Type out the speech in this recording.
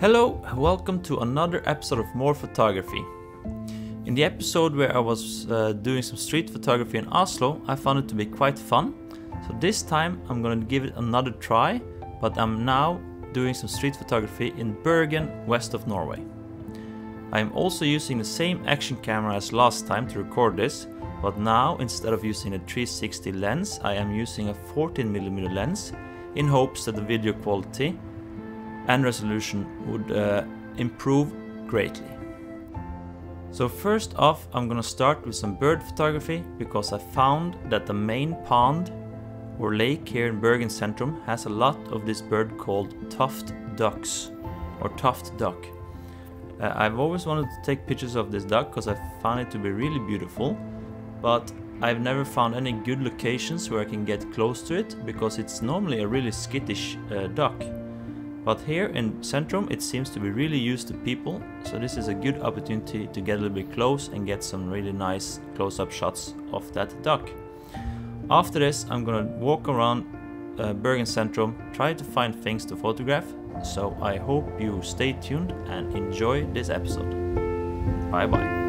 Hello, welcome to another episode of More Photography. In the episode where I was doing some street photography in Oslo, I found it to be quite fun. So this time I'm going to give it another try, but I'm now doing some street photography in Bergen, west of Norway. I am also using the same action camera as last time to record this, but now instead of using a 360 lens, I am using a 14mm lens in hopes that the video quality and resolution would improve greatly. So first off, I'm gonna start with some bird photography because I found that the main pond or lake here in Bergen Centrum has a lot of this bird called tuft ducks or tuft duck. I've always wanted to take pictures of this duck because I found it to be really beautiful, but I've never found any good locations where I can get close to it because it's normally a really skittish duck. But here in Centrum it seems to be really used to people, so this is a good opportunity to get a little bit close and get some really nice close-up shots of that duck. After this I'm gonna walk around Bergen Centrum, try to find things to photograph, so I hope you stay tuned and enjoy this episode. Bye bye!